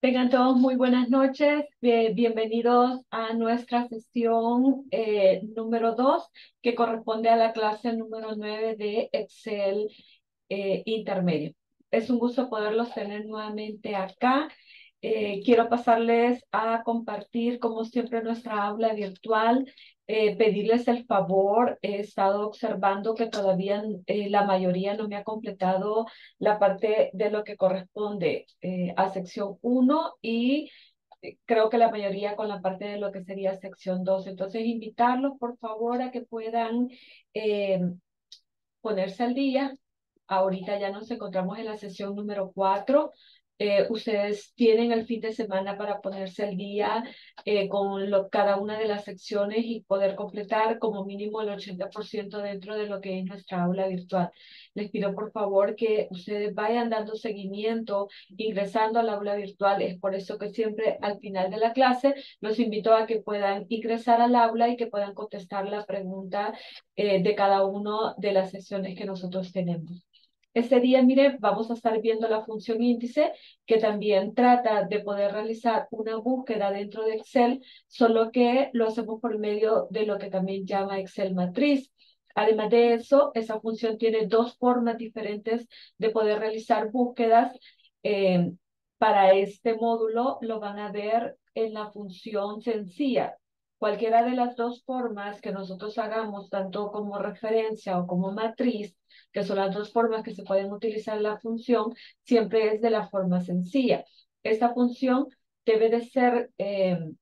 Tengan todos muy buenas noches, bienvenidos a nuestra sesión número 2, que corresponde a la clase número 9 de Excel intermedio. Es un gusto poderlos tener nuevamente acá. Quiero pasarles a compartir, como siempre, nuestra aula virtual, pedirles el favor. He estado observando que todavía la mayoría no me ha completado la parte de lo que corresponde a sección 1 y creo que la mayoría con la parte de lo que sería sección 2. Entonces, invitarlos, por favor, a que puedan ponerse al día. Ahorita ya nos encontramos en la sesión número 4. Ustedes tienen el fin de semana para ponerse al día con cada una de las secciones y poder completar como mínimo el 80% dentro de lo que es nuestra aula virtual. Les pido por favor que ustedes vayan dando seguimiento, ingresando al aula virtual. Es por eso que siempre al final de la clase los invito a que puedan ingresar al aula y que puedan contestar la pregunta de cada una de las sesiones que nosotros tenemos. Este día, mire, vamos a estar viendo la función índice, que también trata de poder realizar una búsqueda dentro de Excel, solo que lo hacemos por medio de lo que también llama Excel matriz. Además de eso, esa función tiene dos formas diferentes de poder realizar búsquedas. Para este módulo lo van a ver en la función sencilla. Cualquiera de las dos formas que nosotros hagamos, tanto como referencia o como matriz, que son las dos formas que se pueden utilizar en la función, siempre es de la forma sencilla. Esta función debe de ser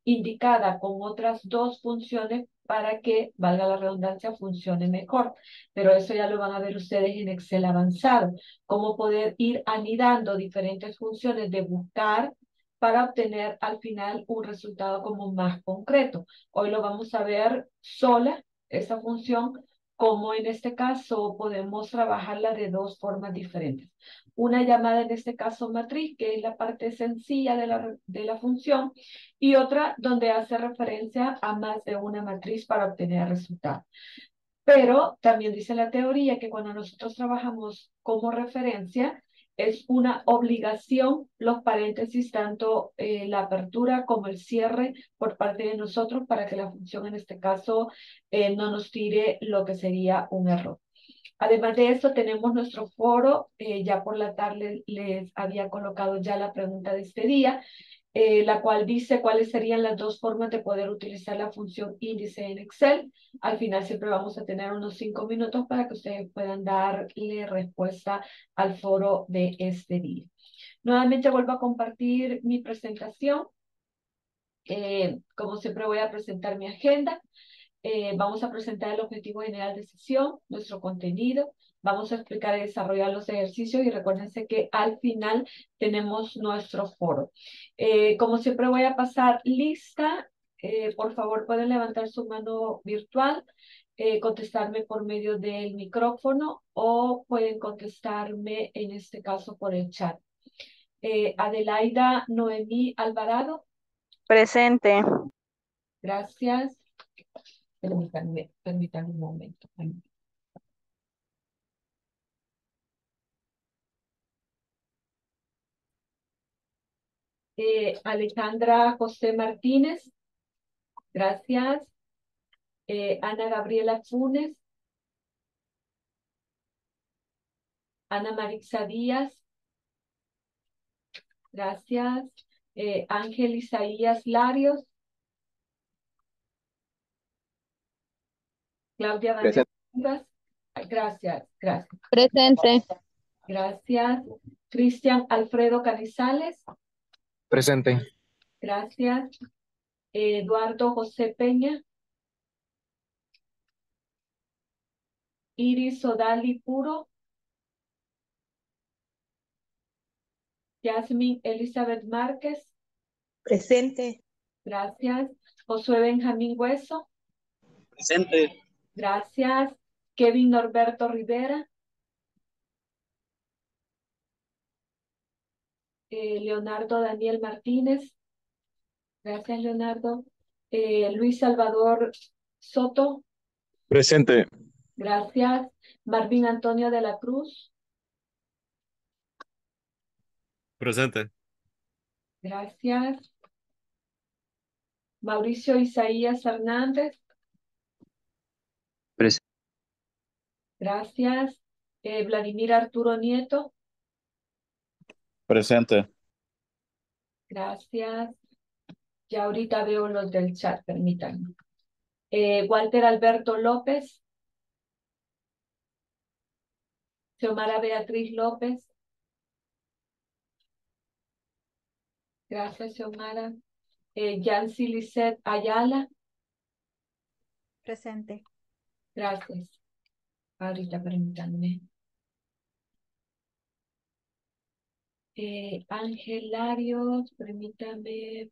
indicada con otras dos funciones para que, valga la redundancia, funcione mejor. Pero eso ya lo van a ver ustedes en Excel avanzado. Cómo poder ir anidando diferentes funciones de buscar, para obtener al final un resultado como más concreto. Hoy lo vamos a ver sola, esa función, como en este caso podemos trabajarla de dos formas diferentes. Una llamada en este caso matriz, que es la parte sencilla de la función, y otra donde hace referencia a más de una matriz para obtener resultados. Pero también dice la teoría que cuando nosotros trabajamos como referencia, es una obligación los paréntesis, tanto la apertura como el cierre por parte de nosotros para que la función en este caso no nos tire lo que sería un error. Además de eso, tenemos nuestro foro. Ya por la tarde les había colocado ya la pregunta de este día, la cual dice cuáles serían las dos formas de poder utilizar la función índice en Excel. Al final siempre vamos a tener unos 5 minutos para que ustedes puedan darle respuesta al foro de este día. Nuevamente vuelvo a compartir mi presentación. Como siempre voy a presentar mi agenda. Vamos a presentar el objetivo general de sesión, nuestro contenido. Vamos a explicar y desarrollar los ejercicios y recuérdense que al final tenemos nuestro foro. Como siempre voy a pasar lista. Por favor, pueden levantar su mano virtual, contestarme por medio del micrófono o pueden contestarme en este caso por el chat. Adelaida Noemí Alvarado. Presente. Gracias. Permítanme un momento. Alejandra José Martínez, gracias. Ana Gabriela Funes. Ana Maritza Díaz, gracias. Ángel Isaías Larios. Claudia Vanessa. Presente. Gracias. Presente. Gracias. Cristian Alfredo Canizales. Presente. Gracias. Eduardo José Peña. Iris Odali Puro. Yasmin Elizabeth Márquez. Presente. Gracias. Josué Benjamín Hueso. Presente. Gracias. Kevin Norberto Rivera. Leonardo Daniel Martínez. Gracias, Leonardo. Luis Salvador Soto. Presente. Gracias. Marvin Antonio de la Cruz. Presente. Gracias. Mauricio Isaías Hernández. Presente. Gracias. Vladimir Arturo Nieto. Presente. Gracias. Ya ahorita veo los del chat, permítanme. Walter Alberto López. Xiomara Beatriz López. Gracias, Xiomara. Yancy Lisset Ayala. Presente. Gracias. Ahorita permítanme. Ángel Larios, permítame.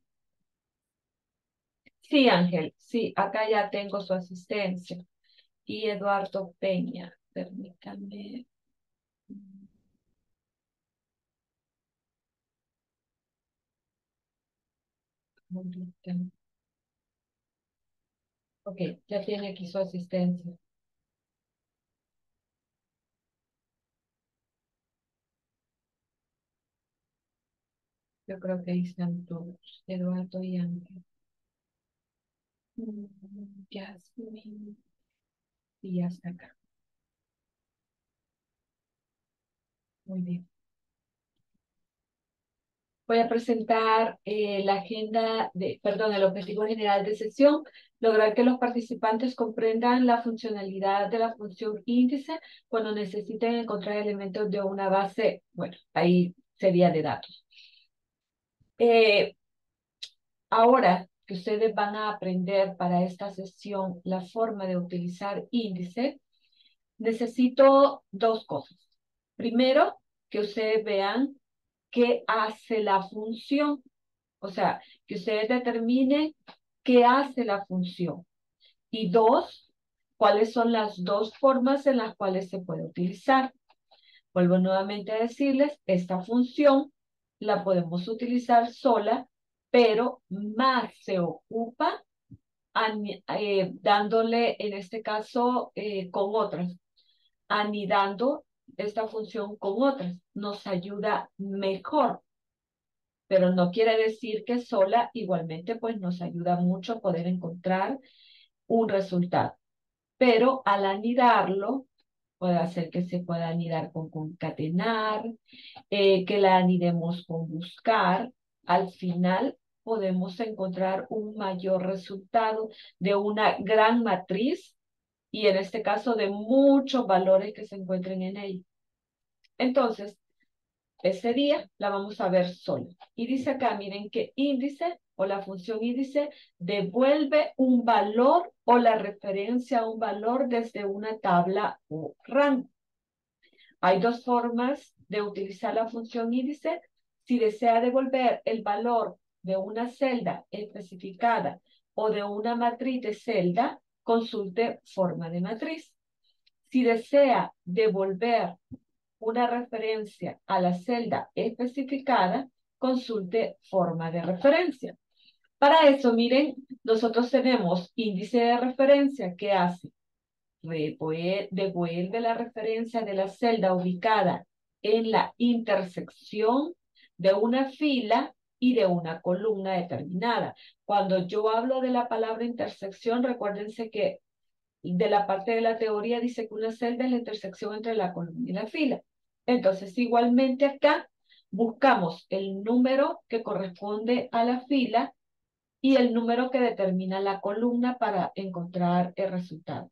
Sí, Ángel, sí, acá ya tengo su asistencia. Y Eduardo Peña, permítame. Ok, ya tiene aquí su asistencia. Yo creo que ahí están todos, Eduardo y Ángel. Yasmin. Y hasta acá. Muy bien. Voy a presentar la agenda, el objetivo general de sesión, lograr que los participantes comprendan la funcionalidad de la función índice cuando necesiten encontrar elementos de una base, bueno, ahí sería de datos. Ahora que ustedes van a aprender para esta sesión la forma de utilizar índice, necesito dos cosas. Primero, que ustedes vean qué hace la función. O sea, que ustedes determinen qué hace la función. Y dos, cuáles son las dos formas en las cuales se puede utilizar. Vuelvo nuevamente a decirles, esta función la podemos utilizar sola, pero más se ocupa dándole, en este caso, con otras. Anidando esta función con otras nos ayuda mejor, pero no quiere decir que sola igualmente pues nos ayuda mucho poder encontrar un resultado, pero al anidarlo puede hacer que se pueda anidar con concatenar, que la anidemos con buscar, al final podemos encontrar un mayor resultado de una gran matriz y en este caso de muchos valores que se encuentren en ella. Entonces, ese día la vamos a ver sola. Y dice acá, miren que índice o la función índice devuelve un valor o la referencia a un valor desde una tabla o rango. Hay dos formas de utilizar la función índice. Si desea devolver el valor de una celda especificada o de una matriz de celda, consulte forma de matriz. Si desea devolver una referencia a la celda especificada, consulte forma de referencia. Para eso, miren, nosotros tenemos índice de referencia que hace, devuelve la referencia de la celda ubicada en la intersección de una fila y de una columna determinada. Cuando yo hablo de la palabra intersección, recuérdense que de la parte de la teoría dice que una celda es la intersección entre la columna y la fila. Entonces, igualmente acá buscamos el número que corresponde a la fila y el número que determina la columna para encontrar el resultado.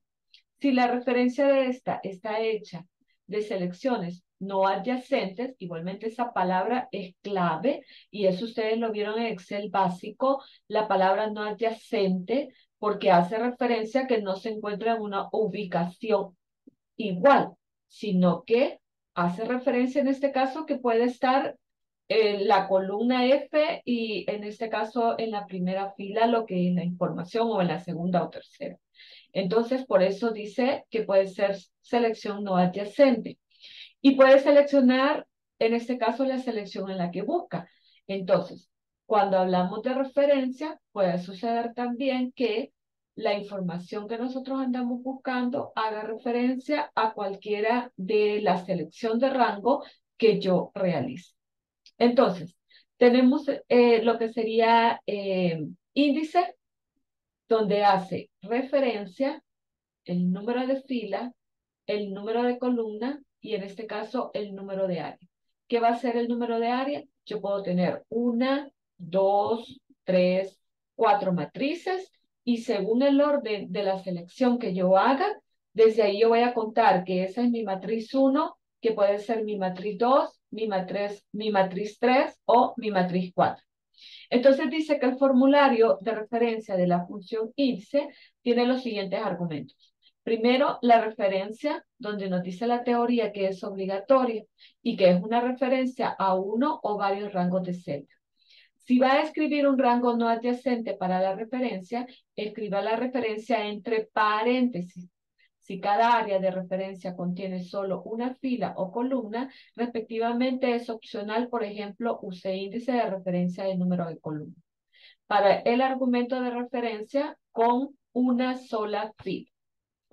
Si la referencia de esta está hecha de selecciones no adyacentes, igualmente esa palabra es clave, y eso ustedes lo vieron en Excel básico, la palabra no adyacente, porque hace referencia a que no se encuentra en una ubicación igual, sino que hace referencia en este caso que puede estar en la columna F, y en este caso en la primera fila, lo que es la información, o en la segunda o tercera. Entonces, por eso dice que puede ser selección no adyacente. Y puede seleccionar, en este caso, la selección en la que busca. Entonces, cuando hablamos de referencia, puede suceder también que la información que nosotros andamos buscando haga referencia a cualquiera de la selección de rango que yo realice. Entonces, Tenemos lo que sería índice, donde hace referencia, el número de fila, el número de columna y en este caso el número de área. ¿Qué va a ser el número de área? Yo puedo tener 1, 2, 3, 4 matrices y según el orden de la selección que yo haga, desde ahí yo voy a contar que esa es mi matriz 1, que puede ser mi matriz 2, mi matriz 3 o mi matriz 4. Entonces dice que el formulario de referencia de la función índice tiene los siguientes argumentos. Primero, la referencia, donde nos dice la teoría que es obligatoria y que es una referencia a uno o varios rangos de celda. Si va a escribir un rango no adyacente para la referencia, escriba la referencia entre paréntesis. Si cada área de referencia contiene solo una fila o columna, respectivamente es opcional, por ejemplo, use índice de referencia de número de columna. Para el argumento de referencia con una sola fila.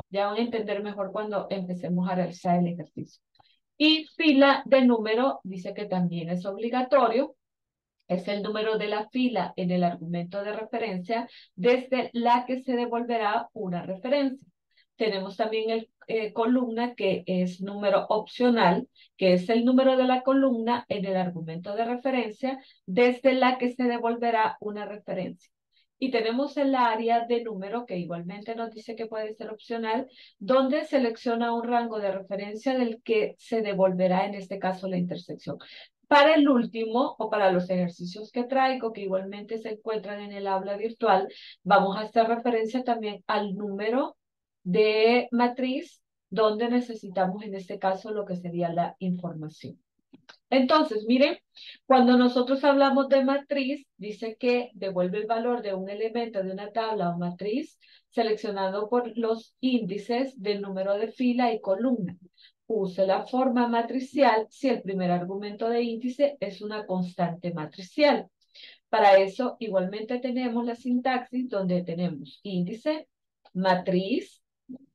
Ya van a entender mejor cuando empecemos a realizar el ejercicio. Y fila de número, dice que también es obligatorio. Es el número de la fila en el argumento de referencia desde la que se devolverá una referencia. Tenemos también el columna, que es número opcional, que es el número de la columna en el argumento de referencia desde la que se devolverá una referencia. Y tenemos el área de número, que igualmente nos dice que puede ser opcional, donde selecciona un rango de referencia del que se devolverá, en este caso, la intersección. Para el último, o para los ejercicios que traigo, que igualmente se encuentran en el aula virtual, vamos a hacer referencia también al número de matriz, donde necesitamos en este caso lo que sería la información. Entonces, miren, cuando nosotros hablamos de matriz, dice que devuelve el valor de un elemento de una tabla o matriz, seleccionado por los índices del número de fila y columna. Use la forma matricial si el primer argumento de índice es una constante matricial. Para eso, igualmente tenemos la sintaxis, donde tenemos índice, matriz.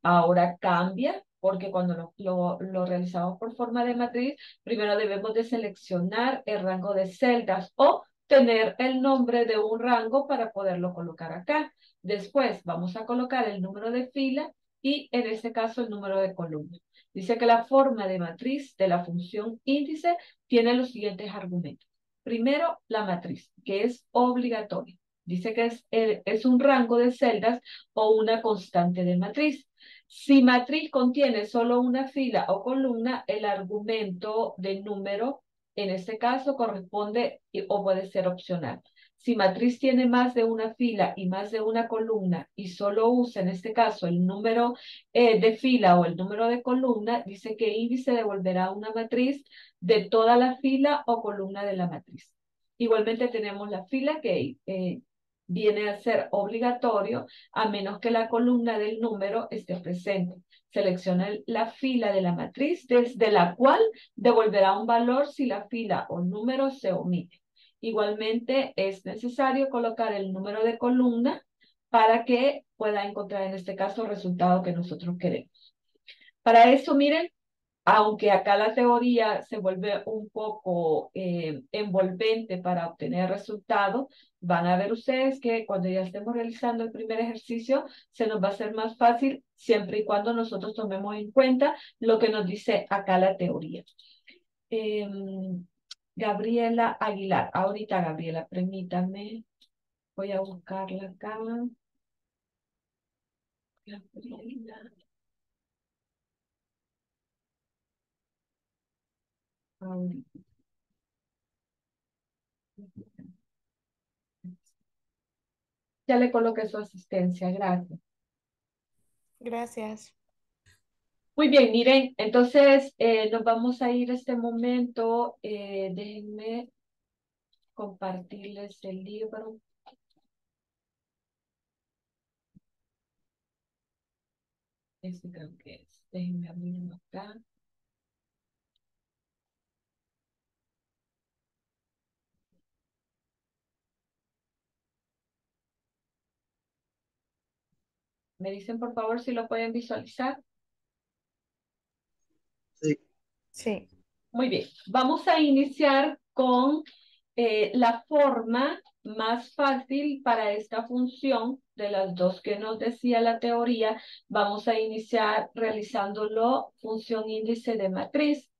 Ahora cambia, porque cuando lo realizamos por forma de matriz, primero debemos de seleccionar el rango de celdas o tener el nombre de un rango para poderlo colocar acá. Después vamos a colocar el número de fila y en este caso el número de columna. Dice que la forma de matriz de la función índice tiene los siguientes argumentos. Primero, la matriz, que es obligatoria. Dice que es un rango de celdas o una constante de matriz. Si matriz contiene solo una fila o columna, el argumento de número, en este caso, corresponde o puede ser opcional. Si matriz tiene más de una fila y más de una columna y solo usa, en este caso, el número de fila o el número de columna, dice que índice devolverá una matriz de toda la fila o columna de la matriz. Igualmente tenemos la fila que viene a ser obligatorio a menos que la columna del número esté presente. Selecciona la fila de la matriz desde la cual devolverá un valor si la fila o número se omite. Igualmente es necesario colocar el número de columna para que pueda encontrar en este caso el resultado que nosotros queremos. Para eso, miren, aunque acá la teoría se vuelve un poco envolvente para obtener resultados, van a ver ustedes que cuando ya estemos realizando el primer ejercicio, se nos va a hacer más fácil siempre y cuando nosotros tomemos en cuenta lo que nos dice acá la teoría. Gabriela Aguilar. Ahorita, Gabriela, permítame. Voy a buscarla acá. Gabriela. Ya le coloqué su asistencia, gracias. Gracias. Muy bien, miren, entonces nos vamos a ir a este momento. Déjenme compartirles el libro. Este creo que es. Déjenme abrirlo acá. Me dicen, por favor, si lo pueden visualizar. Sí. Sí. Muy bien. Vamos a iniciar con la forma más fácil para esta función de las dos que nos decía la teoría, vamos a iniciar realizándolo función índice de matriz,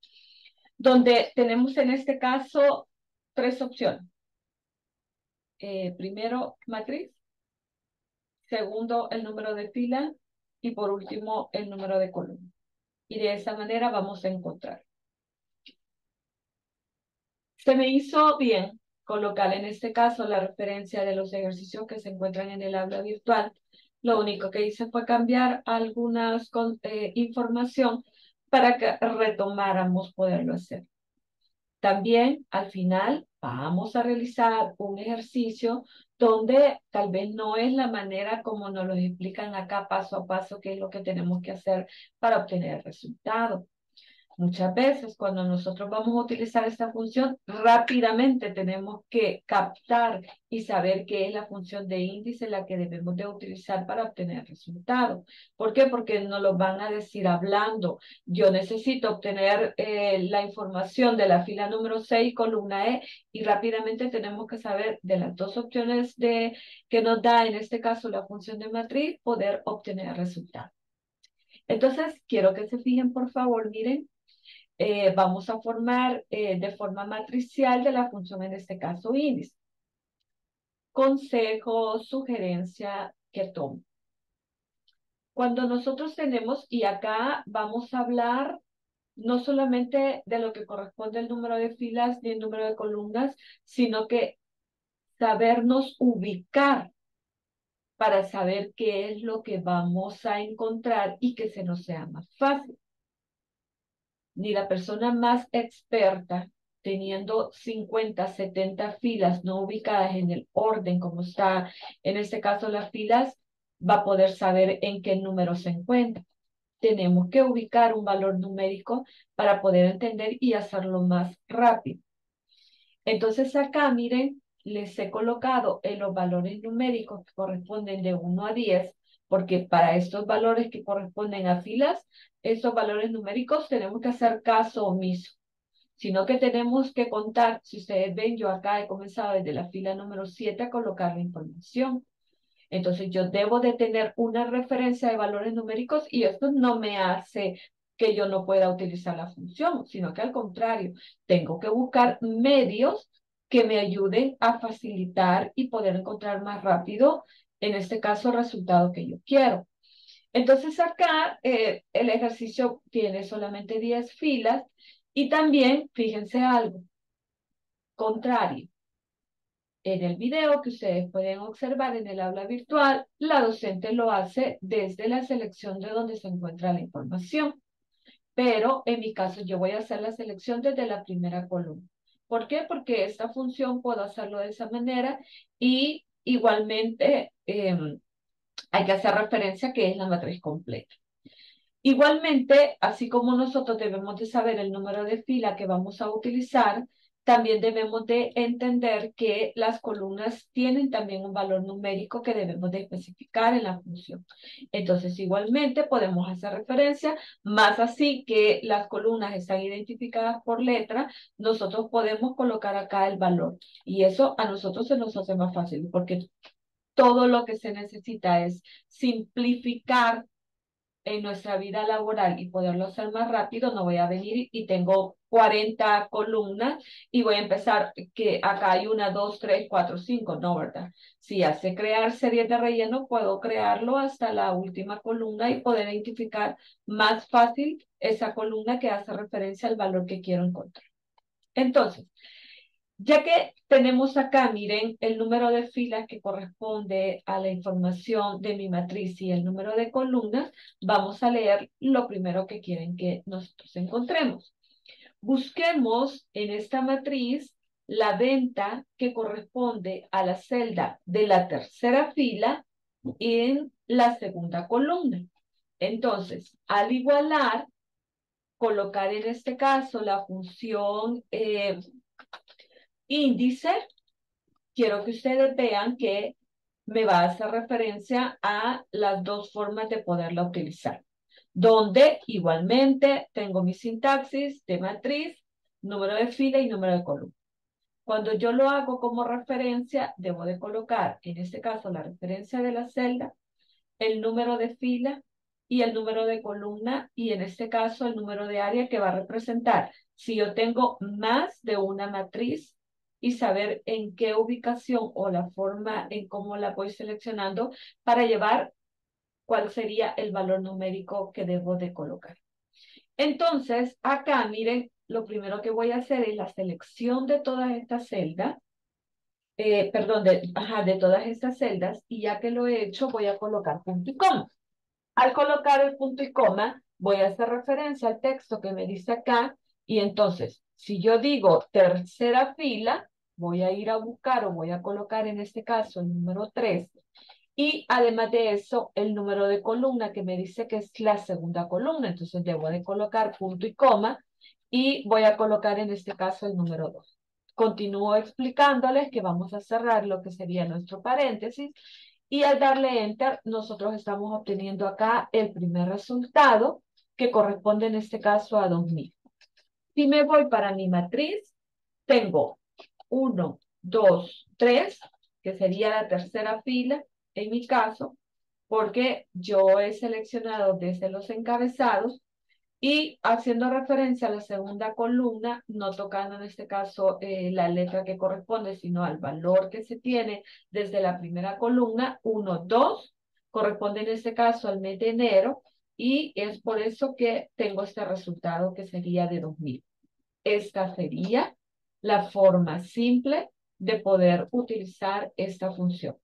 donde tenemos en este caso tres opciones. Primero, matriz. Segundo, el número de fila. Y por último, el número de columna. Y de esa manera vamos a encontrar. Se me hizo bien colocar en este caso la referencia de los ejercicios que se encuentran en el aula virtual. Lo único que hice fue cambiar algunas información para que retomáramos poderlo hacer. También al final vamos a realizar un ejercicio donde tal vez no es la manera como nos lo explican acá paso a paso qué es lo que tenemos que hacer para obtener el resultado. Muchas veces cuando nosotros vamos a utilizar esta función, rápidamente tenemos que captar y saber qué es la función de índice la que debemos de utilizar para obtener resultados. ¿Por qué? Porque nos lo van a decir hablando. Yo necesito obtener la información de la fila número 6, columna E, y rápidamente tenemos que saber de las dos opciones que nos da en este caso la función de matriz, poder obtener resultados. Entonces, quiero que se fijen, por favor, miren. Vamos a formar de forma matricial de la función, en este caso, índice. Consejo, sugerencia que tomo. Cuando nosotros tenemos, y acá vamos a hablar no solamente de lo que corresponde al número de filas ni el número de columnas, sino que sabernos ubicar para saber qué es lo que vamos a encontrar y que se nos sea más fácil. Ni la persona más experta, teniendo 50, 70 filas no ubicadas en el orden como está, en este caso las filas, va a poder saber en qué número se encuentra. Tenemos que ubicar un valor numérico para poder entender y hacerlo más rápido. Entonces acá, miren, les he colocado en los valores numéricos que corresponden de 1 a 10, porque para estos valores que corresponden a filas, estos valores numéricos tenemos que hacer caso omiso, sino que tenemos que contar. Si ustedes ven, yo acá he comenzado desde la fila número 7 a colocar la información. Entonces yo debo de tener una referencia de valores numéricos y esto no me hace que yo no pueda utilizar la función, sino que al contrario, tengo que buscar medios que me ayuden a facilitar y poder encontrar más rápido, en este caso, el resultado que yo quiero. Entonces acá el ejercicio tiene solamente 10 filas y también, fíjense algo, contrario. En el video que ustedes pueden observar en el aula virtual, la docente lo hace desde la selección de donde se encuentra la información. Pero en mi caso yo voy a hacer la selección desde la primera columna. ¿Por qué? Porque esta función puedo hacerlo de esa manera y igualmente hay que hacer referencia que es la matriz completa. Igualmente, así como nosotros debemos de saber el número de fila que vamos a utilizar, también debemos de entender que las columnas tienen también un valor numérico que debemos de especificar en la función. Entonces, igualmente podemos hacer referencia, más así que las columnas están identificadas por letra, nosotros podemos colocar acá el valor. Y eso a nosotros se nos hace más fácil, porque todo lo que se necesita es simplificar en nuestra vida laboral y poderlo hacer más rápido. No voy a venir y tengo 40 columnas y voy a empezar que acá hay una, 2, 3, 4, 5, no, ¿verdad? Si hace crear series de relleno, puedo crearlo hasta la última columna y poder identificar más fácil esa columna que hace referencia al valor que quiero encontrar. Entonces, ya que tenemos acá, miren, el número de filas que corresponde a la información de mi matriz y el número de columnas, vamos a leer lo primero que quieren que nosotros encontremos. Busquemos en esta matriz la venta que corresponde a la celda de la tercera fila en la segunda columna. Entonces, al igualar, colocar en este caso la función índice, quiero que ustedes vean que me va a hacer referencia a las dos formas de poderla utilizar, donde igualmente tengo mi sintaxis de matriz, número de fila y número de columna. Cuando yo lo hago como referencia, debo de colocar, en este caso, la referencia de la celda, el número de fila y el número de columna, y en este caso, el número de área que va a representar. Si yo tengo más de una matriz, y saber en qué ubicación o la forma en cómo la voy seleccionando para llevar cuál sería el valor numérico que debo de colocar. Entonces, acá, miren, lo primero que voy a hacer es la selección de todas estas celdas, de todas estas celdas, y ya que lo he hecho, voy a colocar punto y coma. Al colocar el punto y coma, voy a hacer referencia al texto que me dice acá, y entonces, si yo digo tercera fila, voy a ir a buscar o voy a colocar en este caso el número 3. Y además de eso, el número de columna que me dice que es la segunda columna. Entonces debo de colocar punto y coma y voy a colocar en este caso el número 2. Continúo explicándoles que vamos a cerrar lo que sería nuestro paréntesis. Y al darle enter, nosotros estamos obteniendo acá el primer resultado que corresponde en este caso a 2000. Si me voy para mi matriz, tengo 1, 2, 3, que sería la tercera fila en mi caso, porque yo he seleccionado desde los encabezados y haciendo referencia a la segunda columna, no tocando en este caso la letra que corresponde, sino al valor que se tiene desde la primera columna, 1, 2, corresponde en este caso al mes de enero, y es por eso que tengo este resultado que sería de 2000. Esta sería la forma simple de poder utilizar esta función.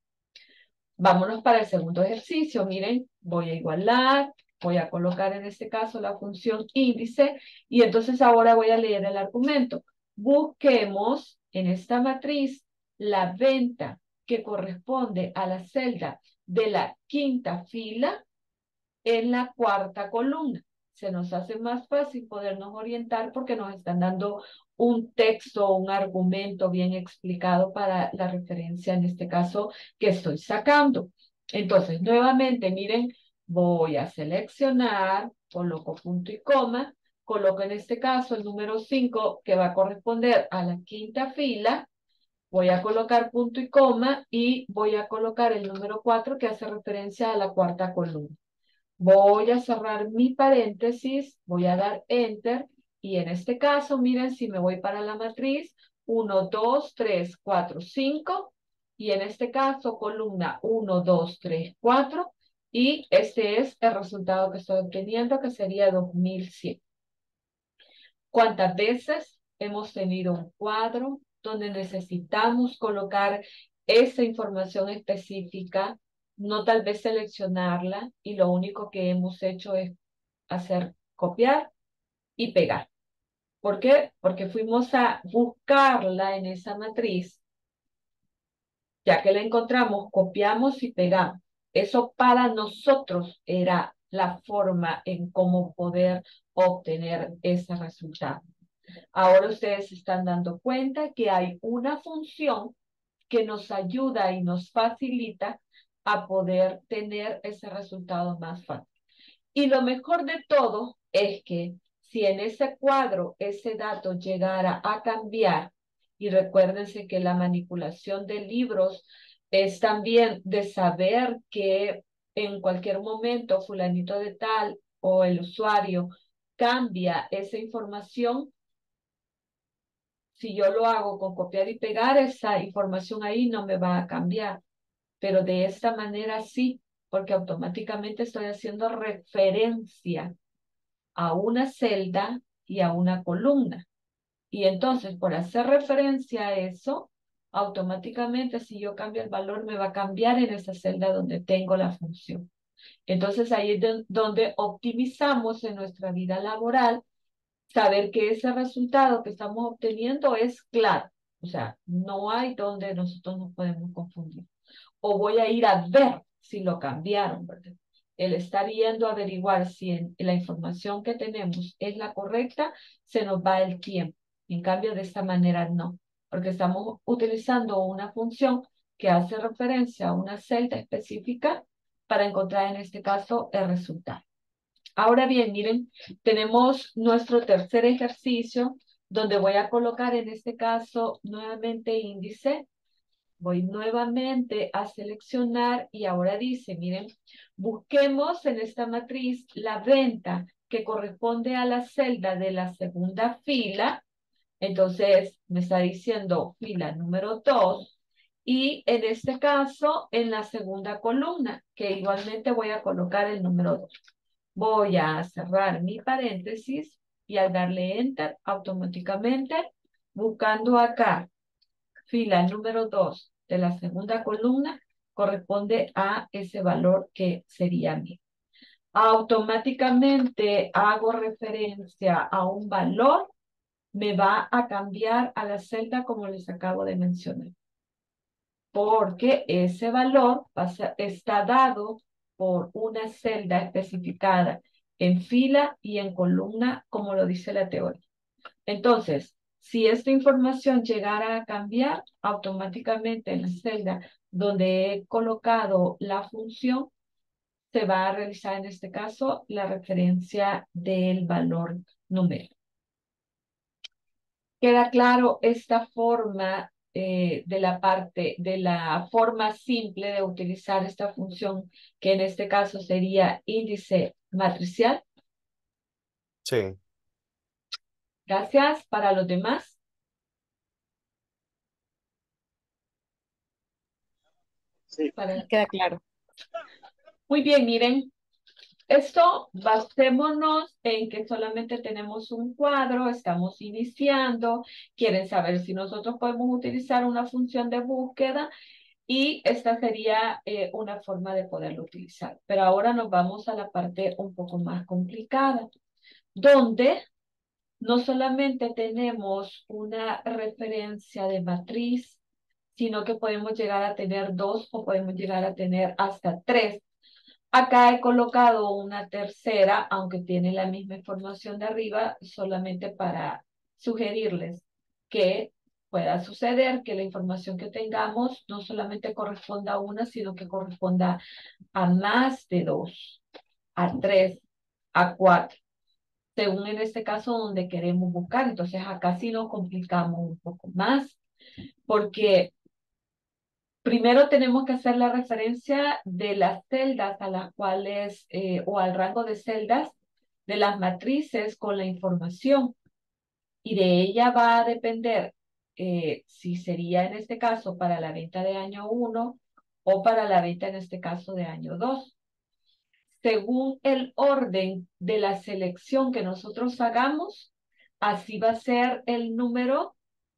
Vámonos para el segundo ejercicio. Miren, voy a igualar, voy a colocar en este caso la función índice y entonces ahora voy a leer el argumento. Busquemos en esta matriz la venta que corresponde a la celda de la quinta fila en la cuarta columna. Se nos hace más fácil podernos orientar porque nos están dando un texto, un argumento bien explicado para la referencia en este caso que estoy sacando. Entonces, nuevamente, miren, voy a seleccionar, coloco punto y coma, coloco en este caso el número 5 que va a corresponder a la quinta fila. Voy a colocar punto y coma y voy a colocar el número 4 que hace referencia a la cuarta columna. Voy a cerrar mi paréntesis, voy a dar Enter, y en este caso, miren, si me voy para la matriz, 1, 2, 3, 4, 5, y en este caso, columna 1, 2, 3, 4, y este es el resultado que estoy obteniendo, que sería 2100. ¿Cuántas veces hemos tenido un cuadro donde necesitamos colocar esa información específica? No tal vez seleccionarla y lo único que hemos hecho es hacer copiar y pegar. ¿Por qué? Porque fuimos a buscarla en esa matriz. Ya que la encontramos, copiamos y pegamos. Eso para nosotros era la forma en cómo poder obtener ese resultado. Ahora ustedes se están dando cuenta que hay una función que nos ayuda y nos facilita a poder tener ese resultado más fácil. Y lo mejor de todo es que si en ese cuadro ese dato llegara a cambiar, y recuérdense que la manipulación de libros es también de saber que en cualquier momento fulanito de tal o el usuario cambia esa información, si yo lo hago con copiar y pegar, esa información ahí no me va a cambiar. Pero de esta manera sí, porque automáticamente estoy haciendo referencia a una celda y a una columna. Y entonces, por hacer referencia a eso, automáticamente si yo cambio el valor, me va a cambiar en esa celda donde tengo la función. Entonces, ahí es donde optimizamos en nuestra vida laboral, saber que ese resultado que estamos obteniendo es claro. O sea, no hay donde nosotros nos podemos confundir. O voy a ir a ver si lo cambiaron, ¿verdad? El estar yendo a averiguar si la información que tenemos es la correcta, se nos va el tiempo. En cambio, de esta manera no, porque estamos utilizando una función que hace referencia a una celda específica para encontrar en este caso el resultado. Ahora bien, miren, tenemos nuestro tercer ejercicio donde voy a colocar en este caso nuevamente índice. Voy nuevamente a seleccionar y ahora dice, miren, busquemos en esta matriz la venta que corresponde a la celda de la segunda fila. Entonces me está diciendo fila número 2 y en este caso en la segunda columna, que igualmente voy a colocar el número 2. Voy a cerrar mi paréntesis y al darle enter automáticamente buscando acá. Fila número 2 de la segunda columna corresponde a ese valor que sería mi. Automáticamente hago referencia a un valor, me va a cambiar a la celda como les acabo de mencionar. Porque ese valor está dado por una celda especificada en fila y en columna como lo dice la teoría. Entonces, si esta información llegara a cambiar, automáticamente en la celda donde he colocado la función, se va a realizar en este caso la referencia del valor numérico. ¿Queda claro esta forma de la forma simple de utilizar esta función, que en este caso sería índice matricial? Sí. Gracias. Para los demás. Sí, queda claro. Muy bien, miren. Esto, basémonos en que solamente tenemos un cuadro, estamos iniciando, quieren saber si nosotros podemos utilizar una función de búsqueda y esta sería una forma de poderlo utilizar. Pero ahora nos vamos a la parte un poco más complicada, donde no solamente tenemos una referencia de matriz, sino que podemos llegar a tener 2 o podemos llegar a tener hasta 3. Acá he colocado una tercera, aunque tiene la misma información de arriba, solamente para sugerirles que pueda suceder que la información que tengamos no solamente corresponda a una, sino que corresponda a más de 2, a 3, a 4. Según en este caso donde queremos buscar. Entonces acá sí nos complicamos un poco más, porque primero tenemos que hacer la referencia de las celdas a las cuales, o al rango de celdas de las matrices con la información. Y de ella va a depender si sería en este caso para la venta de año 1 o para la venta en este caso de año 2. Según el orden de la selección que nosotros hagamos, así va a ser el número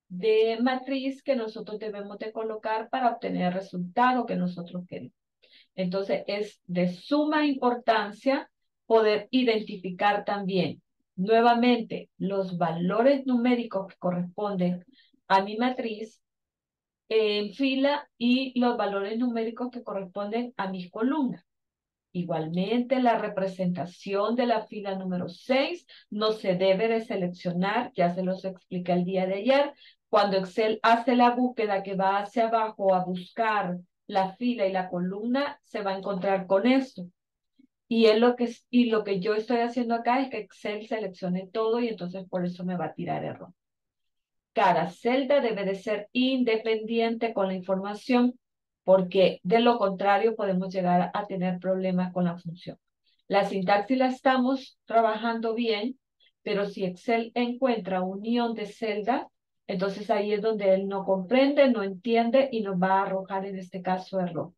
de matriz que nosotros debemos de colocar para obtener el resultado que nosotros queremos. Entonces, es de suma importancia poder identificar también, nuevamente, los valores numéricos que corresponden a mi matriz en fila y los valores numéricos que corresponden a mis columnas. Igualmente, la representación de la fila número 6 no se debe de seleccionar, ya se los expliqué el día de ayer. Cuando Excel hace la búsqueda que va hacia abajo a buscar la fila y la columna, se va a encontrar con esto. Y lo que yo estoy haciendo acá es que Excel seleccione todo y entonces por eso me va a tirar error. Cada celda debe de ser independiente con la información, porque de lo contrario podemos llegar a tener problemas con la función. La sintaxis la estamos trabajando bien, pero si Excel encuentra unión de celdas, entonces ahí es donde él no comprende, no entiende y nos va a arrojar en este caso error.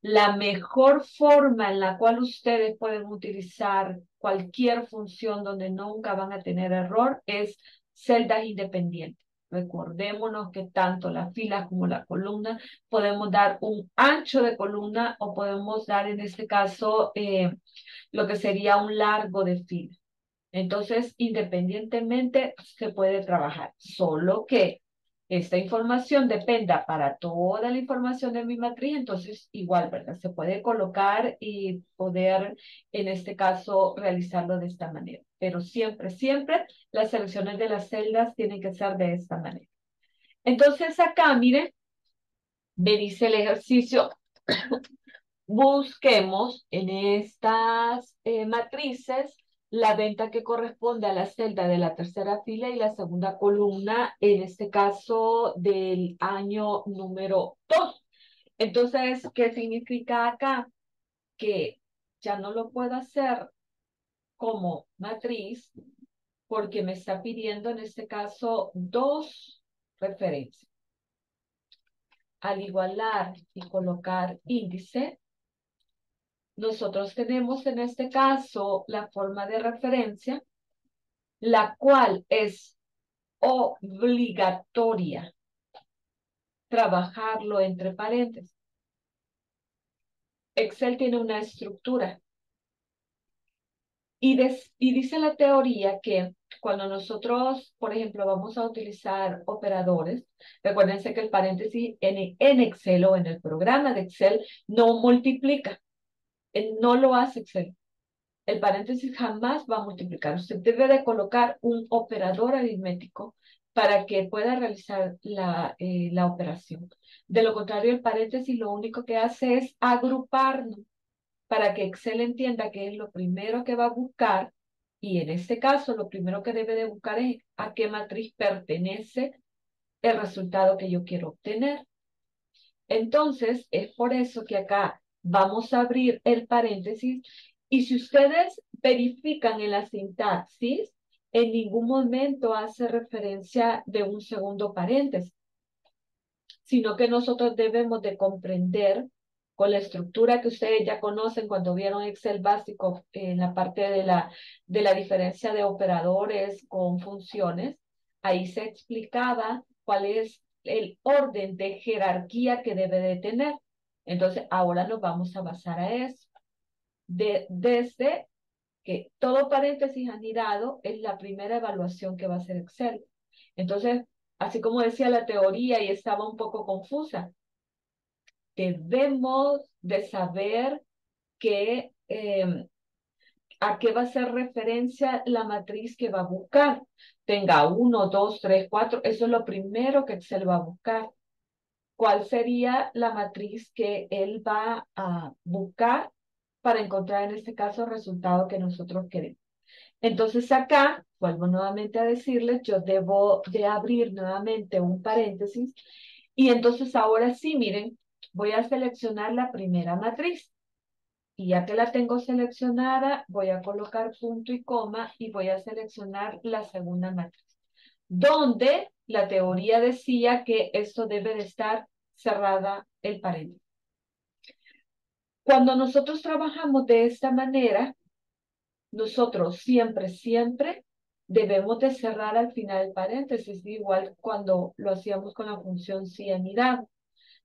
La mejor forma en la cual ustedes pueden utilizar cualquier función donde nunca van a tener error es celdas independientes. Recordémonos que tanto las filas como la columna podemos dar un ancho de columna o podemos dar en este caso lo que sería un largo de fila. Entonces, independientemente se puede trabajar, solo que esta información dependa para toda la información de mi matriz, entonces igual, ¿verdad? Se puede colocar y poder en este caso realizarlo de esta manera. Pero siempre, siempre las selecciones de las celdas tienen que ser de esta manera. Entonces acá, miren, me dice el ejercicio, busquemos en estas matrices la venta que corresponde a la celda de la tercera fila y la segunda columna, en este caso del año número 2. Entonces, ¿qué significa acá? Que ya no lo puedo hacer como matriz porque me está pidiendo en este caso dos referencias. Al igualar y colocar índice, nosotros tenemos en este caso la forma de referencia, la cual es obligatoria trabajarlo entre paréntesis. Excel tiene una estructura. Y dice la teoría que cuando nosotros, por ejemplo, vamos a utilizar operadores, recuérdense que el paréntesis en Excel o en el programa de Excel no multiplica. No lo hace Excel. El paréntesis jamás va a multiplicar. Usted debe de colocar un operador aritmético para que pueda realizar la operación. De lo contrario, el paréntesis lo único que hace es agruparnos para que Excel entienda que es lo primero que va a buscar, y en este caso lo primero que debe de buscar es a qué matriz pertenece el resultado que yo quiero obtener. Entonces, es por eso que acá vamos a abrir el paréntesis, y si ustedes verifican en la sintaxis, en ningún momento hace referencia de un segundo paréntesis, sino que nosotros debemos de comprender con la estructura que ustedes ya conocen cuando vieron Excel básico en la parte de la diferencia de operadores con funciones. Ahí se explicaba cuál es el orden de jerarquía que debe de tener. Entonces, ahora nos vamos a basar a eso. Desde que todo paréntesis anidado es la primera evaluación que va a hacer Excel. Entonces, así como decía la teoría y estaba un poco confusa, debemos de saber que, a qué va a ser referencia la matriz que va a buscar. Tenga 1, 2, 3, 4, eso es lo primero que Excel va a buscar. ¿Cuál sería la matriz que él va a buscar para encontrar en este caso el resultado que nosotros queremos? Entonces acá, vuelvo nuevamente a decirles, yo debo de abrir nuevamente un paréntesis, y entonces ahora sí, miren, voy a seleccionar la primera matriz, y ya que la tengo seleccionada, voy a colocar punto y coma, y voy a seleccionar la segunda matriz, donde la teoría decía que esto debe de estar cerrada el paréntesis. Cuando nosotros trabajamos de esta manera, nosotros siempre debemos de cerrar al final el paréntesis, igual cuando lo hacíamos con la función sí anidado.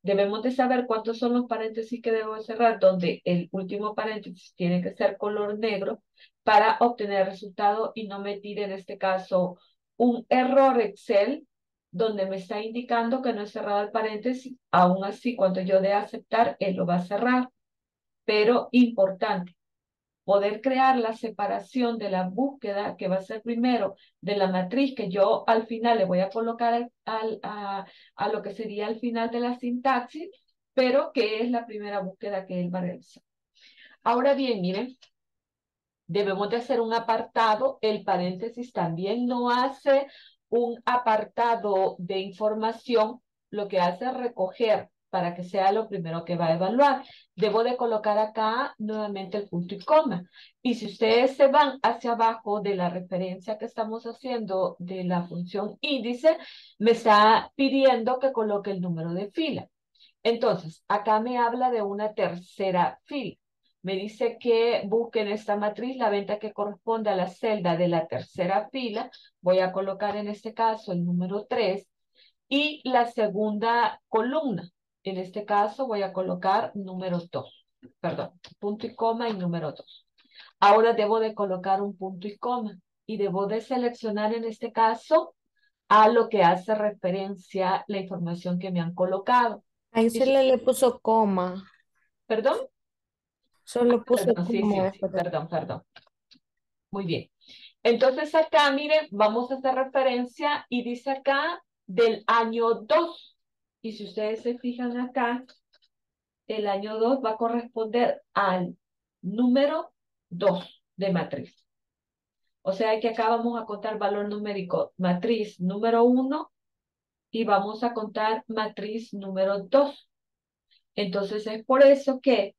Debemos de saber cuántos son los paréntesis que debo cerrar, donde el último paréntesis tiene que ser color negro para obtener el resultado y no me tire en este caso un error Excel donde me está indicando que no he cerrado el paréntesis. Aún así, cuando yo dé aceptar, él lo va a cerrar. Pero importante, poder crear la separación de la búsqueda que va a ser primero de la matriz, que yo al final le voy a colocar a lo que sería al final de la sintaxis, pero que es la primera búsqueda que él va a realizar. Ahora bien, miren, debemos de hacer un apartado. El paréntesis también no hace un apartado de información, lo que hace es recoger para que sea lo primero que va a evaluar. Debo de colocar acá nuevamente el punto y coma. Y si ustedes se van hacia abajo de la referencia que estamos haciendo de la función índice, me está pidiendo que coloque el número de fila. Entonces, acá me habla de una tercera fila. Me dice que busque en esta matriz la venta que corresponde a la celda de la tercera fila. Voy a colocar en este caso el número 3 y la segunda columna. En este caso voy a colocar número 2, perdón, punto y coma y número 2. Ahora debo de colocar un punto y coma y debo de seleccionar en este caso a lo que hace referencia la información que me han colocado. Ahí se le puso coma. ¿Perdón? Solo puso coma. Sí, perdón. Muy bien. Entonces acá, miren, vamos a hacer referencia y dice acá del año 2. Y si ustedes se fijan acá, el año 2 va a corresponder al número 2 de matriz. O sea que acá vamos a contar valor numérico matriz número 1 y vamos a contar matriz número 2. Entonces es por eso que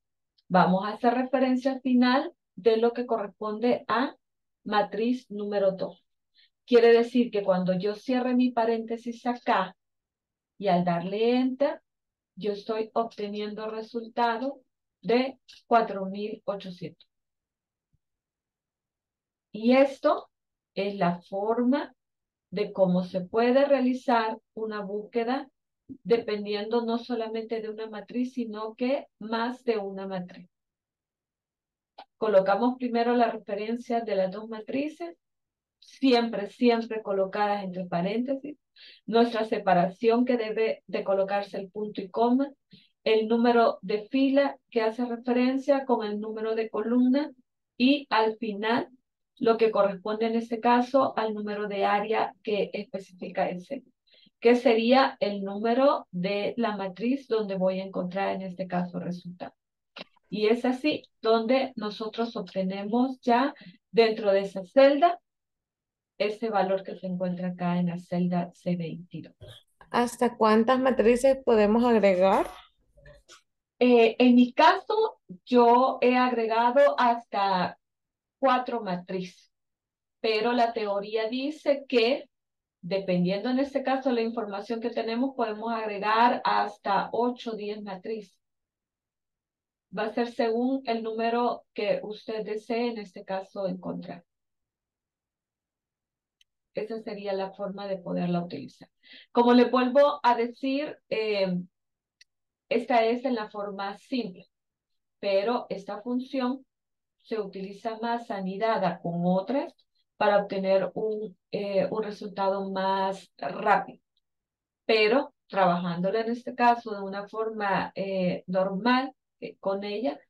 vamos a hacer referencia al final de lo que corresponde a matriz número 2. Quiere decir que cuando yo cierre mi paréntesis acá y al darle Enter, yo estoy obteniendo resultado de 4.800. Y esto es la forma de cómo se puede realizar una búsqueda dependiendo no solamente de una matriz, sino que más de una matriz. Colocamos primero las referencias de las dos matrices, siempre, siempre colocadas entre paréntesis. Nuestra separación, que debe de colocarse el punto y coma. El número de fila, que hace referencia con el número de columna. Y al final, lo que corresponde en este caso al número de área que especifica ese, que sería el número de la matriz donde voy a encontrar en este caso resultado. Y es así donde nosotros obtenemos ya dentro de esa celda ese valor que se encuentra acá en la celda C22. ¿Hasta cuántas matrices podemos agregar? En mi caso, yo he agregado hasta 4 matrices, pero la teoría dice que, dependiendo en este caso la información que tenemos, podemos agregar hasta 8 o 10 matrices. Va a ser según el número que usted desee en este caso encontrar. Esa sería la forma de poderla utilizar. Como le vuelvo a decir, esta es en la forma simple, pero esta función se utiliza más anidada con otras para obtener un resultado más rápido. Pero trabajándola en este caso de una forma normal con ella,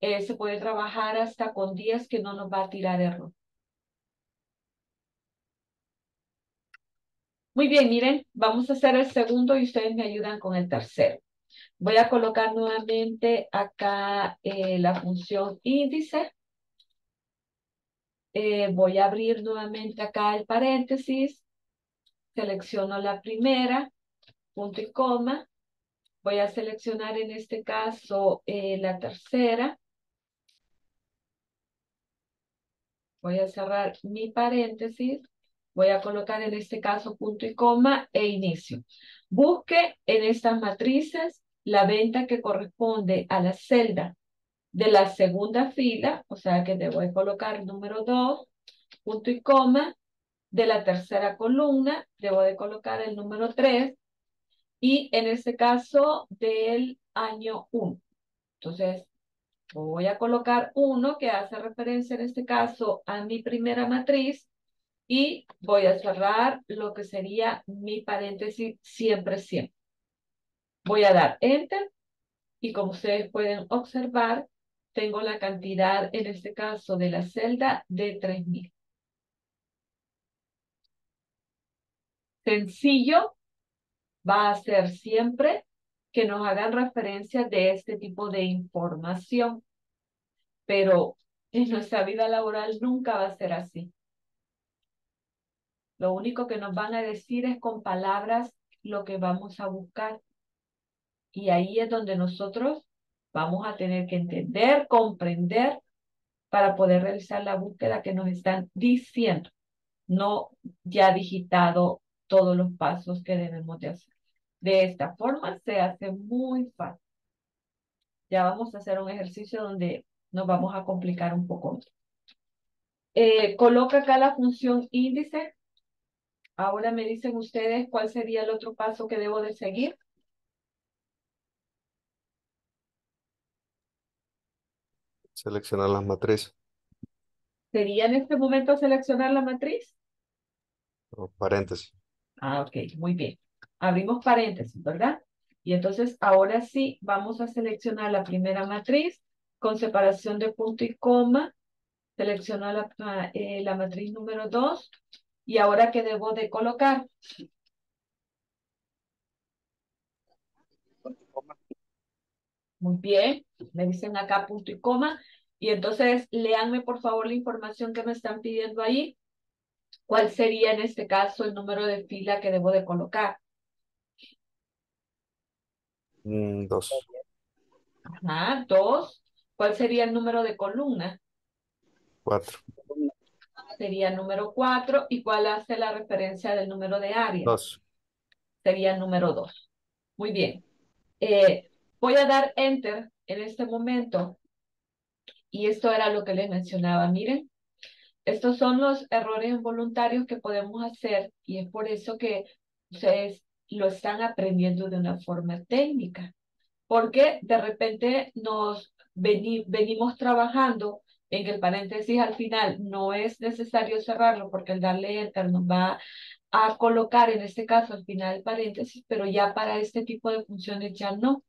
se puede trabajar hasta con 10 que no nos va a tirar error. Muy bien, miren, vamos a hacer el segundo y ustedes me ayudan con el tercero. Voy a colocar nuevamente acá la función índice. Voy a abrir nuevamente acá el paréntesis. Selecciono la primera, punto y coma. Voy a seleccionar en este caso la tercera. Voy a cerrar mi paréntesis. Voy a colocar en este caso punto y coma e inicio. Busque en estas matrices la venta que corresponde a la celda de la segunda fila, o sea que le voy a colocar número 2, punto y coma. De la tercera columna, debo de colocar el número 3 y en este caso del año 1. Entonces, voy a colocar 1 que hace referencia en este caso a mi primera matriz. Y voy a cerrar lo que sería mi paréntesis siempre, siempre. Voy a dar Enter. Y como ustedes pueden observar, tengo la cantidad, en este caso, de la celda de 3.000. Sencillo va a ser siempre que nos hagan referencia de este tipo de información. Pero en nuestra vida laboral nunca va a ser así. Lo único que nos van a decir es con palabras lo que vamos a buscar. Y ahí es donde nosotros vamos a tener que entender, comprender, para poder realizar la búsqueda que nos están diciendo. No ya digitado todos los pasos que debemos de hacer. De esta forma se hace muy fácil. Ya vamos a hacer un ejercicio donde nos vamos a complicar un poco más. Coloca acá la función índice. Ahora me dicen ustedes cuál sería el otro paso que debo de seguir. Seleccionar las matrices. ¿Sería en este momento seleccionar la matriz? O paréntesis. Ah, ok, muy bien. Abrimos paréntesis, ¿verdad? Y entonces ahora sí vamos a seleccionar la primera matriz con separación de punto y coma. Selecciono la matriz número 2. ¿Y ahora qué debo de colocar? Muy bien. Me dicen acá punto y coma. Y entonces, léanme por favor la información que me están pidiendo ahí. ¿Cuál sería en este caso el número de fila que debo de colocar? 2. Ajá, 2. ¿Cuál sería el número de columna? 4. Sería el número 4. ¿Y cuál hace la referencia del número de área? 2. Sería el número 2. Muy bien. Voy a dar Enter en este momento. Y esto era lo que les mencionaba. Miren, estos son los errores involuntarios que podemos hacer. Y es por eso que ustedes lo están aprendiendo de una forma técnica. Porque de repente nos venimos trabajando en que el paréntesis al final no es necesario cerrarlo porque el darle Enter nos va a colocar en este caso al final el paréntesis, pero ya para este tipo de funciones ya no.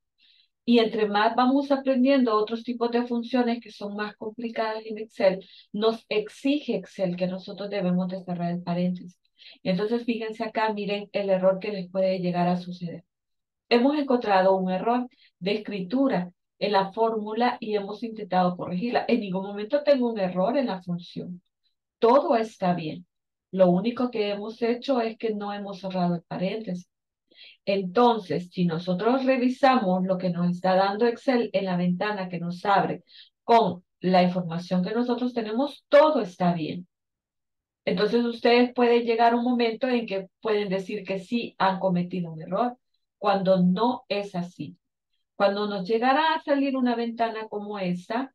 Y entre más vamos aprendiendo otros tipos de funciones que son más complicadas en Excel, nos exige Excel que nosotros debemos de cerrar el paréntesis. Entonces fíjense acá, miren el error que les puede llegar a suceder. Hemos encontrado un error de escritura en la fórmula y hemos intentado corregirla. En ningún momento tengo un error en la función. Todo está bien. Lo único que hemos hecho es que no hemos cerrado el paréntesis. Entonces, si nosotros revisamos lo que nos está dando Excel en la ventana que nos abre con la información que nosotros tenemos, todo está bien. Entonces, ustedes pueden llegar a un momento en que pueden decir que sí han cometido un error, cuando no es así. Cuando nos llegará a salir una ventana como esta,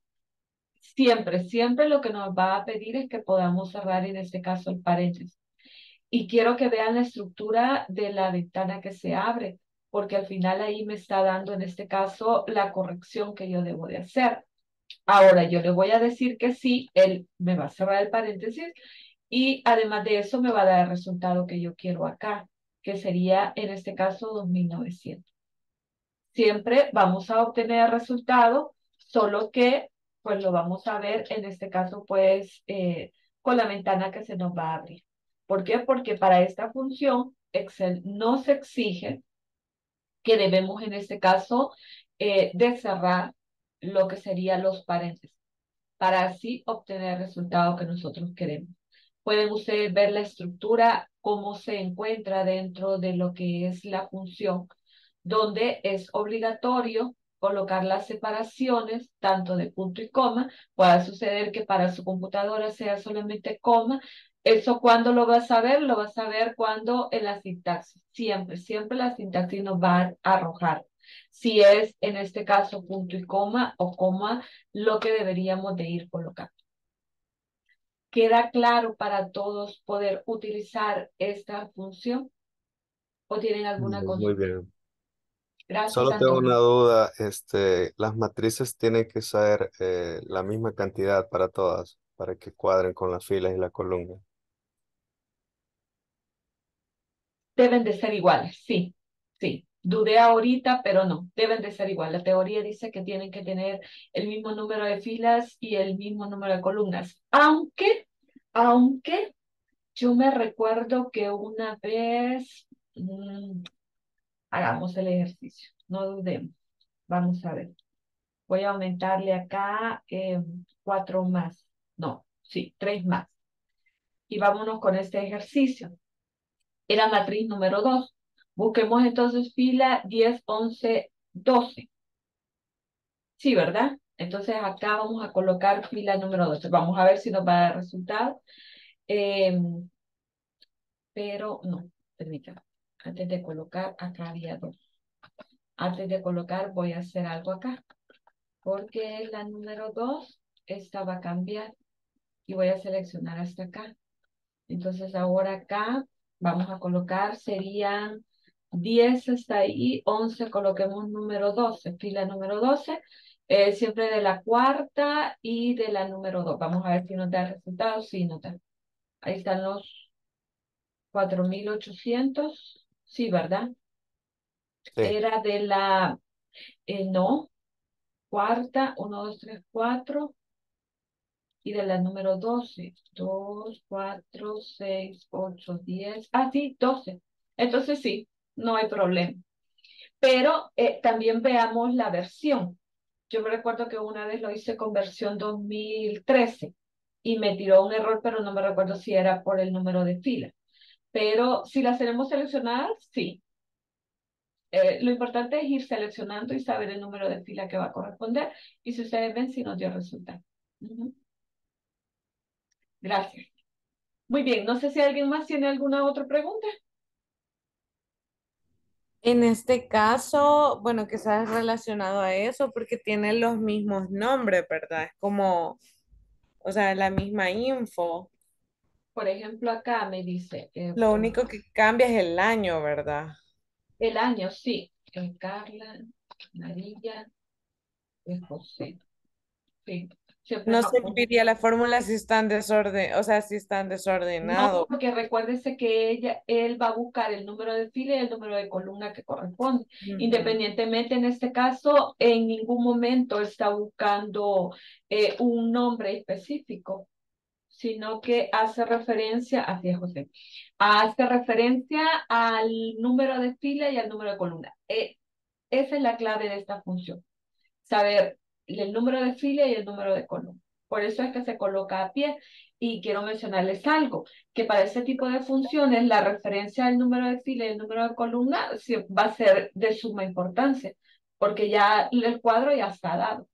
siempre lo que nos va a pedir es que podamos cerrar en este caso el paréntesis. Y quiero que vean la estructura de la ventana que se abre, porque al final ahí me está dando en este caso la corrección que yo debo de hacer. Ahora yo le voy a decir que sí, él me va a cerrar el paréntesis y además de eso me va a dar el resultado que yo quiero acá, que sería en este caso 2900. Siempre vamos a obtener el resultado, solo que pues lo vamos a ver en este caso pues con la ventana que se nos va a abrir. ¿Por qué? Porque para esta función Excel nos exige que debemos en este caso de cerrar lo que serían los paréntesis para así obtener el resultado que nosotros queremos. Pueden ustedes ver la estructura, cómo se encuentra dentro de lo que es la función, donde es obligatorio colocar las separaciones tanto de punto y coma. Puede suceder que para su computadora sea solamente coma. Eso cuando lo vas a ver cuando en la sintaxis. Siempre la sintaxis nos va a arrojar. Si es en este caso punto y coma o coma, lo que deberíamos de ir colocando. ¿Queda claro para todos poder utilizar esta función? ¿O tienen alguna consulta? Muy bien. Gracias, solo tengo una duda, las matrices tienen que ser la misma cantidad para todas, para que cuadren con las filas y la columna. Deben de ser iguales, sí. Dudé ahorita, pero no, deben de ser iguales. La teoría dice que tienen que tener el mismo número de filas y el mismo número de columnas. Aunque yo me recuerdo que una vez... hagamos el ejercicio, no dudemos. Vamos a ver. Voy a aumentarle acá 4 más. No, sí, 3 más. Y vámonos con este ejercicio. Era matriz número 2. Busquemos entonces fila 10, 11, 12. Sí, ¿verdad? Entonces acá vamos a colocar fila número 12. Vamos a ver si nos va a dar resultado. Pero no, permítame. Antes de colocar, acá había 2. Antes de colocar, voy a hacer algo acá. Porque la número 2, esta va a cambiar. Y voy a seleccionar hasta acá. Entonces, ahora acá vamos a colocar, serían 10 hasta ahí, 11, coloquemos número 12, fila número 12. Siempre de la cuarta y de la número 2. Vamos a ver si nos da el resultado. Sí, nos da. Ahí están los 4800. Sí, ¿verdad? Sí. Era de la, no, cuarta, 1, 2, 3, 4, y de la número 12, 2, 4, 6, 8, 10, ah, sí, 12. Entonces sí, no hay problema. Pero también veamos la versión. Yo me recuerdo que una vez lo hice con versión 2013 y me tiró un error, pero no me recuerdo si era por el número de filas. Pero si las tenemos seleccionadas, sí. Lo importante es ir seleccionando y saber el número de fila que va a corresponder. Y si ustedes ven, sí nos dio resultado. Gracias. Muy bien, no sé si alguien más tiene alguna otra pregunta. En este caso, bueno, quizás relacionado a eso, porque tienen los mismos nombres, ¿verdad? Es como, o sea, la misma info. Por ejemplo, acá me dice... lo único que cambia es el año, ¿verdad? El año, sí. Es Carla, Marilla, es José. Sí. No serviría la fórmula si están desorden, o sea, si están desordenados. No, porque recuérdese que él va a buscar el número de fila y el número de columna que corresponde. Independientemente, en este caso, en ningún momento está buscando un nombre específico, sino que hace referencia, así es José, hace referencia al número de fila y al número de columna. Esa es la clave de esta función, saber el número de fila y el número de columna. Por eso es que se coloca a pie. Y quiero mencionarles algo, que para este tipo de funciones la referencia al número de fila y el número de columna va a ser de suma importancia, porque ya el cuadro ya está dado.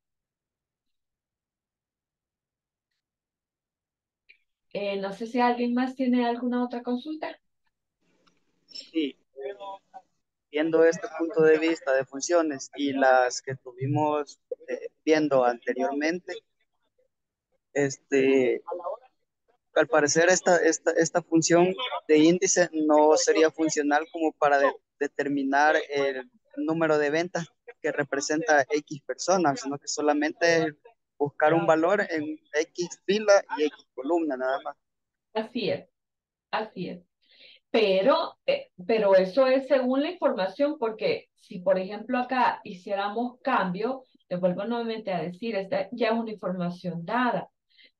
No sé si alguien más tiene alguna otra consulta. Sí, viendo este punto de vista de funciones y las que tuvimos viendo anteriormente, al parecer esta función de índice no sería funcional como para determinar el número de ventas que representa X personas, sino que solamente es buscar un valor en X fila y X columna, nada más. Así es, así es. Pero eso es según la información, porque si, por ejemplo, acá hiciéramos cambio, le vuelvo nuevamente a decir, esta ya es una información dada,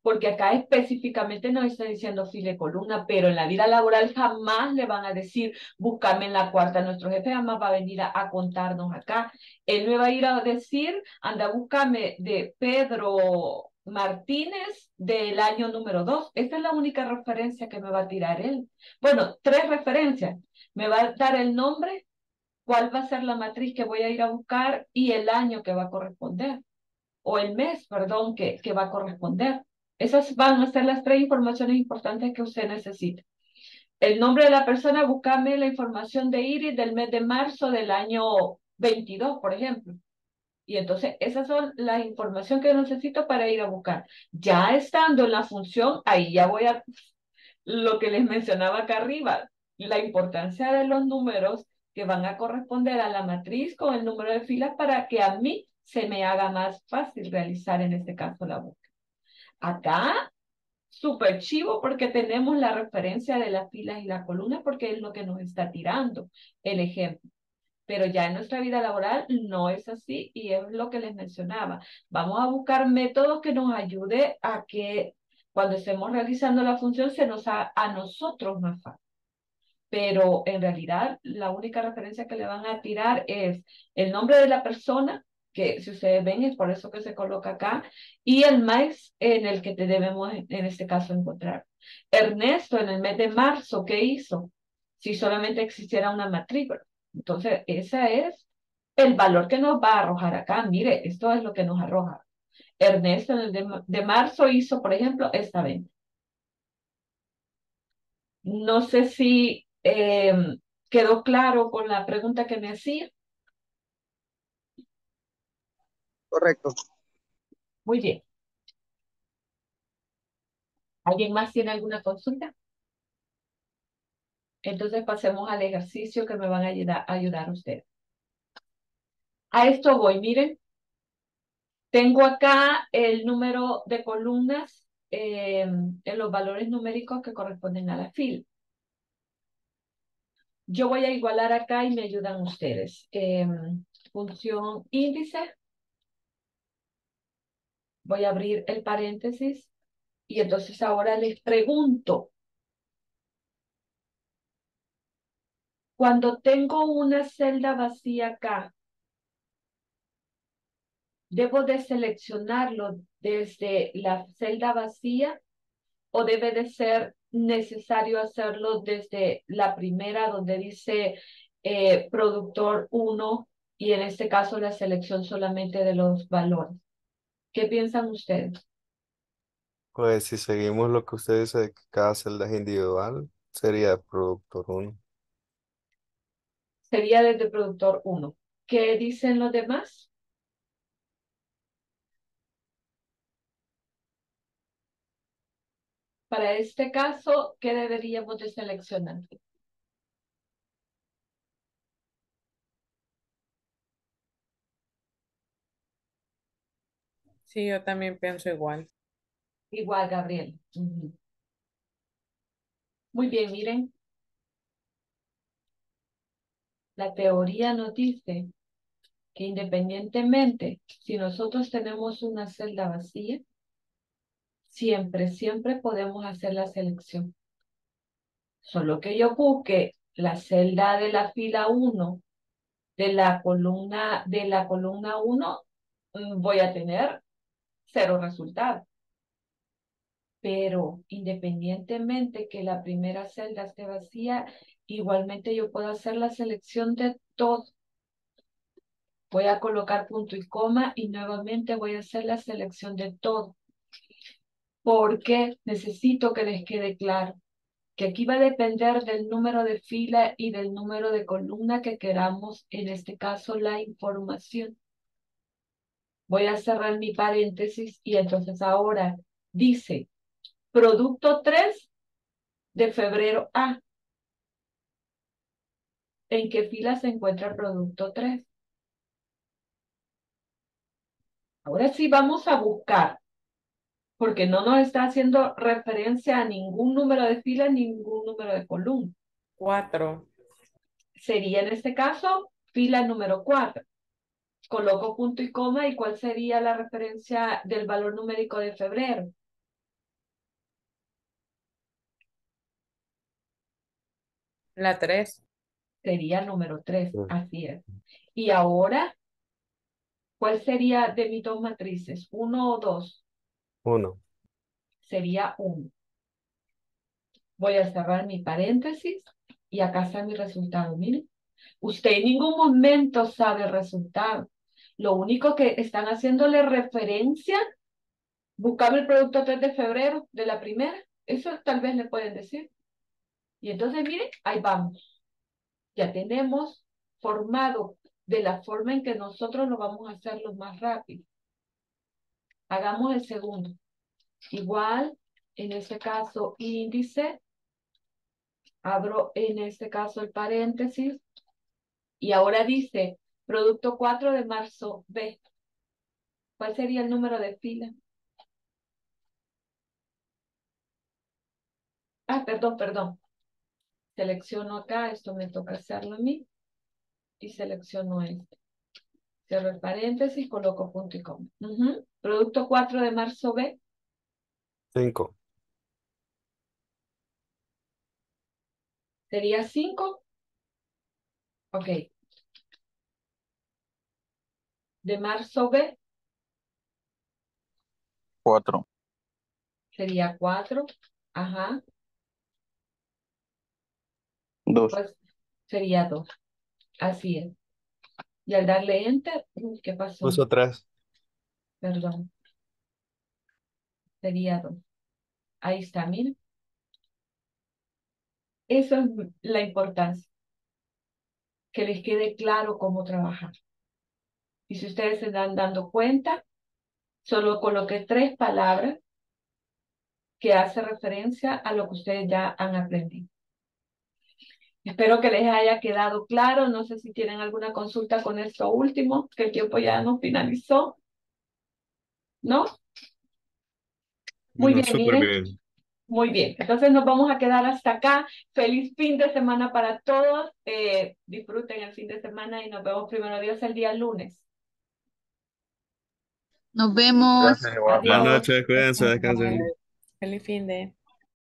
porque acá específicamente nos está diciendo fila y columna, pero en la vida laboral jamás le van a decir, búscame en la cuarta. Nuestro jefe jamás va a venir a contarnos acá. Él me va a ir a decir, anda, búscame de Pedro Martínez del año número 2. Esta es la única referencia que me va a tirar él. Bueno, 3 referencias. Me va a dar el nombre, cuál va a ser la matriz que voy a ir a buscar y el año que va a corresponder. O el mes, perdón, que va a corresponder. Esas van a ser las 3 informaciones importantes que usted necesita. El nombre de la persona, búscame la información de Iris del mes de marzo del año 22, por ejemplo. Y entonces esas son las informaciones que necesito para ir a buscar. Ya estando en la función, ahí ya voy a lo que les mencionaba acá arriba, la importancia de los números que van a corresponder a la matriz con el número de filas para que a mí se me haga más fácil realizar en este caso la búsqueda. Acá, súper chivo, porque tenemos la referencia de las filas y la columna, porque es lo que nos está tirando el ejemplo. Pero ya en nuestra vida laboral no es así, y es lo que les mencionaba. Vamos a buscar métodos que nos ayude a que cuando estemos realizando la función se nos haga a nosotros más fácil. Pero en realidad la única referencia que le van a tirar es el nombre de la persona, que si ustedes ven es por eso que se coloca acá, y el mes en el que te debemos en este caso encontrar. Ernesto en el mes de marzo, ¿qué hizo? Si solamente existiera una matrícula. Entonces ese es el valor que nos va a arrojar acá. Mire, esto es lo que nos arroja. Ernesto en el de marzo hizo, por ejemplo, esta venta. No sé si quedó claro con la pregunta que me hacía. Correcto. Muy bien. ¿Alguien más tiene alguna consulta? Entonces pasemos al ejercicio que me van a ayudar ustedes. A esto voy, miren. Tengo acá el número de columnas en los valores numéricos que corresponden a la fila. Yo voy a igualar acá y me ayudan ustedes. Función índice. Voy a abrir el paréntesis y entonces ahora les pregunto. Cuando tengo una celda vacía acá, ¿Debo de seleccionarlo desde la celda vacía o debe de ser necesario hacerlo desde la primera donde dice productor 1 y en este caso la selección solamente de los valores? ¿Qué piensan ustedes? Pues si seguimos lo que usted dice de que cada celda es individual, sería productor 1. Sería desde productor 1. ¿Qué dicen los demás? Para este caso, ¿qué deberíamos de seleccionar? Sí, yo también pienso igual. Igual, Gabriel. Muy bien, miren. La teoría nos dice que independientemente, si nosotros tenemos una celda vacía, siempre podemos hacer la selección. Solo que yo busque la celda de la fila 1, de la columna 1, voy a tener 0 resultados. Pero independientemente que la primera celda esté vacía, igualmente yo puedo hacer la selección de todo. Voy a colocar punto y coma y nuevamente voy a hacer la selección de todo. Porque necesito que les quede claro que aquí va a depender del número de fila y del número de columna que queramos, en este caso, la información. Voy a cerrar mi paréntesis y entonces ahora dice, producto 3 de febrero A. ¿En qué fila se encuentra el producto 3? Ahora sí vamos a buscar. Porque no nos está haciendo referencia a ningún número de fila, ningún número de columna. 4. Sería en este caso fila número 4. Coloco punto y coma, ¿y cuál sería la referencia del valor numérico de febrero? 3. Sería número 3, así es. Y ahora, ¿cuál sería de mis 2 matrices? ¿1 o 2? 1. Sería 1. Voy a cerrar mi paréntesis y acá está mi resultado. Miren, usted en ningún momento sabe el resultado. Lo único que están haciéndole referencia, buscar el producto 3 de febrero de la primera. Eso tal vez le pueden decir. Y entonces, miren, ahí vamos. Ya tenemos formado de la forma en que nosotros lo vamos a hacer lo más rápido. Hagamos el segundo. Igual, en este caso, índice. Abro en este caso el paréntesis. Y ahora dice, producto 4 de marzo B. ¿Cuál sería el número de fila? Ah, perdón. Selecciono acá, esto me toca hacerlo a mí. Y selecciono este. Cierro el paréntesis, coloco punto y coma. Producto 4 de marzo B. 5. ¿Sería 5? Ok. ¿De marzo B? 4. Sería 4. Ajá. 2. Pues sería 2. Así es. Y al darle enter, ¿qué pasó? Puso 3. Perdón. Sería 2. Ahí está, miren. Eso es la importancia. Que les quede claro cómo trabajar. Y si ustedes se dan dando cuenta, solo coloqué 3 palabras que hacen referencia a lo que ustedes ya han aprendido. Espero que les haya quedado claro. No sé si tienen alguna consulta con esto último, que el tiempo ya nos finalizó. ¿No? Muy bien, miren. Bien. Muy bien. Entonces nos vamos a quedar hasta acá. Feliz fin de semana para todos. Disfruten el fin de semana y nos vemos primero Dios el día lunes. Nos vemos. Buenas noches. Cuídense. Descansen. Feliz fin de